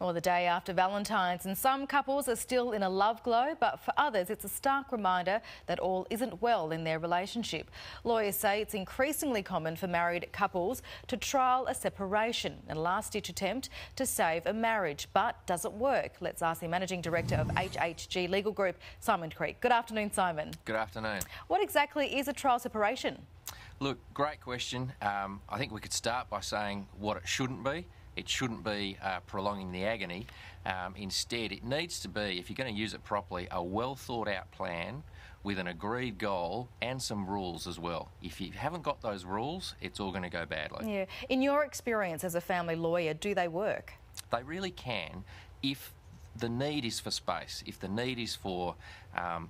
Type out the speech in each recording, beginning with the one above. Well, the day after Valentine's, and some couples are still in a love glow, but for others it's a stark reminder that all isn't well in their relationship. Lawyers say it's increasingly common for married couples to trial a separation, a last-ditch attempt to save a marriage, but does it work? Let's ask the Managing Director of HHG Legal Group, Simon Creek. Good afternoon, Simon. Good afternoon. What exactly is a trial separation? Look, great question. I think we could start by saying what it shouldn't be. It shouldn't be prolonging the agony. Instead, it needs to be, if you're going to use it properly, a well-thought-out plan with an agreed goal and some rules as well. If you haven't got those rules, it's all going to go badly. Yeah. In your experience as a family lawyer, do they work? They really can if the need is for space, if the need is for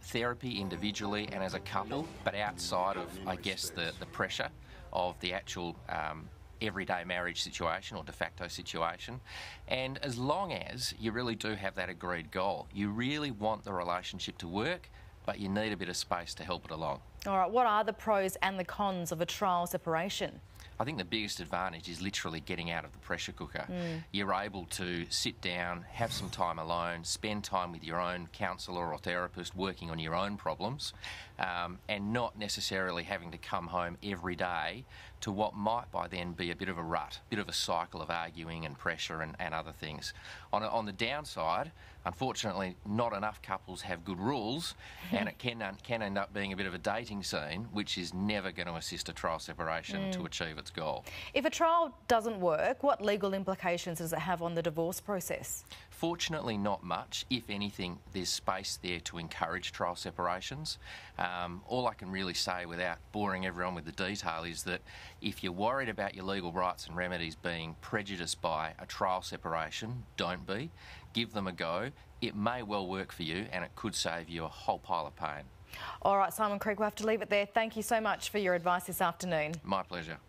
therapy individually and as a couple, but outside of, I guess, the pressure of the actual everyday marriage situation or de facto situation. And as long as you really do have that agreed goal, you really want the relationship to work, but you need a bit of space to help it along. All right, what are the pros and the cons of a trial separation? I think the biggest advantage is literally getting out of the pressure cooker. You're able to sit down, have some time alone, spend time with your own counsellor or therapist working on your own problems, and not necessarily having to come home every day to what might by then be a bit of a rut, a bit of a cycle of arguing and pressure and other things. On the downside, unfortunately, not enough couples have good rules and it can end up being a bit of a dating scene, which is never going to assist a trial separation to achieve its goal. If a trial doesn't work, what legal implications does it have on the divorce process? Fortunately, not much. If anything, there's space there to encourage trial separations. All I can really say without boring everyone with the detail is that if you're worried about your legal rights and remedies being prejudiced by a trial separation, don't be. Give them a go. It may well work for you and it could save you a whole pile of pain. All right, Simon Creek, we'll have to leave it there. Thank you so much for your advice this afternoon. My pleasure.